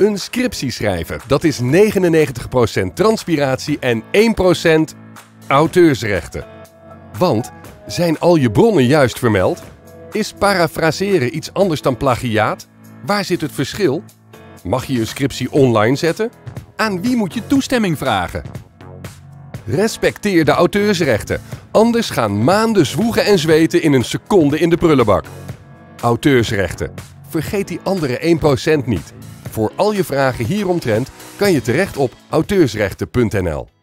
een scriptie schrijven. Dat is 99% transpiratie en 1% auteursrechten. Want zijn al je bronnen juist vermeld? Is parafraseren iets anders dan plagiaat? Waar zit het verschil? Mag je je scriptie online zetten? Aan wie moet je toestemming vragen? Respecteer de auteursrechten, anders gaan maanden zwoegen en zweten in een seconde in de prullenbak. Auteursrechten, vergeet die andere 1% niet. Voor al je vragen hieromtrent kan je terecht op auteursrechten.nl.